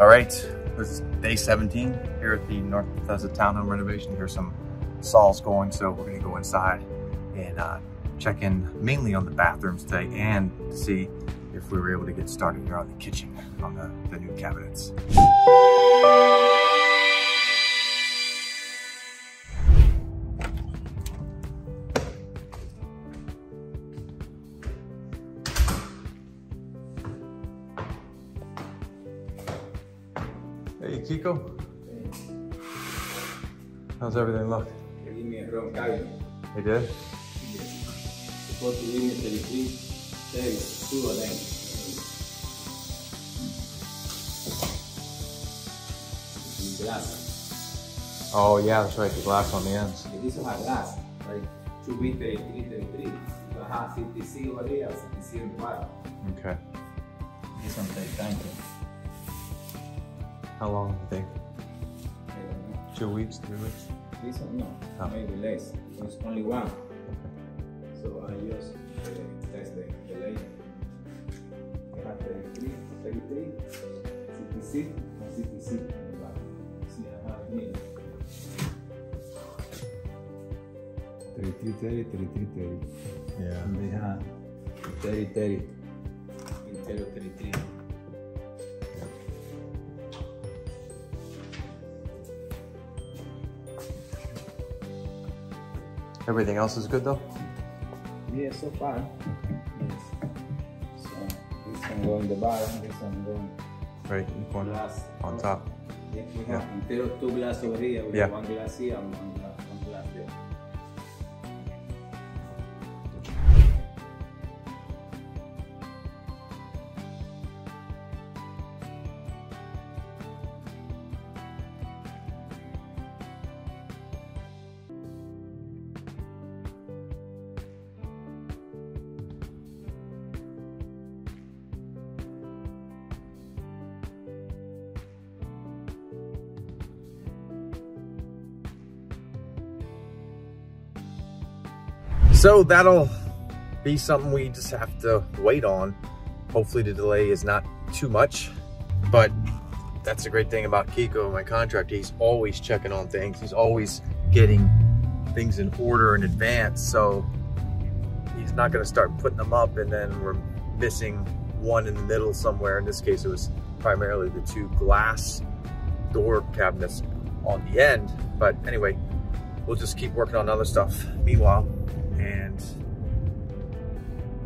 All right, this is day 17 here at the North Bethesda townhome renovation. Here's some saws going, so we're gonna go inside and check in mainly on the bathrooms today and to see if we were able to get started here on the kitchen, on the new cabinets. Hey, Kiko. Hey. How's everything look? They gave me a wrong cabinet. They did? Yeah. Supposed to give me 33, 32 of them. The glass. Oh yeah, that's right, the glass on the ends. Yeah, this is a glass, right? 2B, 33, 33. You have 56 over there, 56 in the bottom. Okay. This one takes time. How long do you think? 2 weeks, 3 weeks? This one, no. Oh. Maybe less. It's only one. Okay. So I just test the length. I have 33, 33, 66, and 66. See, I have a minute. 33, 30, 33, 30. Yeah. And they have 30, 30. 30, 33. Everything else is good though? Yeah, so far. Yes. So, this one going the bottom, this one going right in the corner, glass. On top. Yeah, we have two glass over here, we have one glass here and one glass there. So that'll be something we just have to wait on. Hopefully the delay is not too much, but that's the great thing about Kiko and my contractor. He's always checking on things. He's always getting things in order in advance. So he's not gonna start putting them up and then we're missing one in the middle somewhere. In this case, it was primarily the two glass door cabinets on the end. But anyway, we'll just keep working on other stuff meanwhile and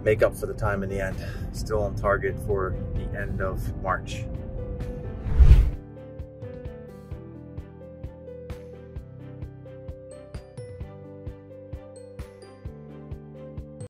make up for the time in the end. Still on target for the end of March.